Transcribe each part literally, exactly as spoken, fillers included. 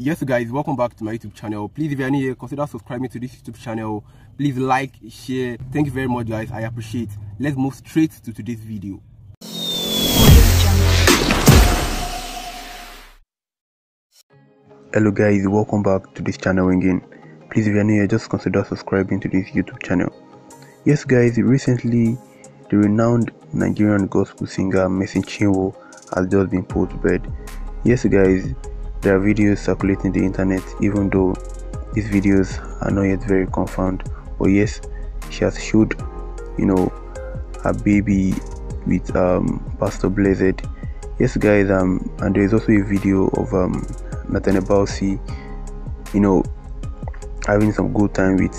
Yes guys, welcome back to my YouTube channel. Please, if you're new here, consider subscribing to this YouTube channel. Please like, share. Thank you very much guys, I appreciate. Let's move straight to today's video. Hello guys, welcome back to this channel again. Please, if you're new here, just consider subscribing to this YouTube channel. Yes guys, recently the renowned Nigerian gospel singer Mercy Chinwo has just been put to bed. Yes guys, there are videos circulating the internet, even though these videos are not yet very confirmed. But yes, she has showed, you know, her baby with um Pastor Blessed. Yes guys, um and there is also a video of um Nathaniel Bassey, you know, having some good time with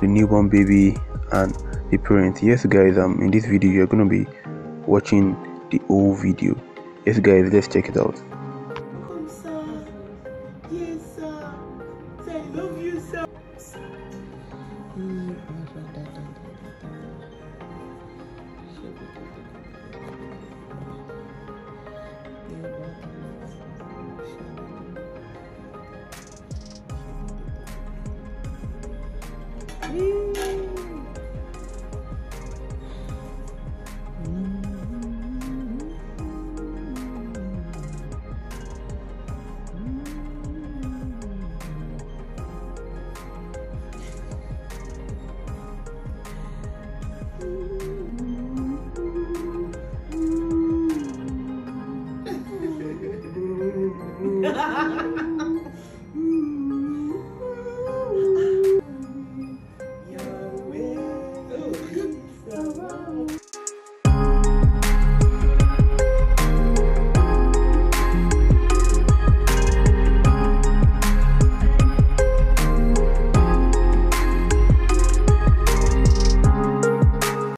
the newborn baby and the parents. Yes guys, um in this video you're gonna be watching the whole video. Yes guys, let's check it out. Mm-hmm.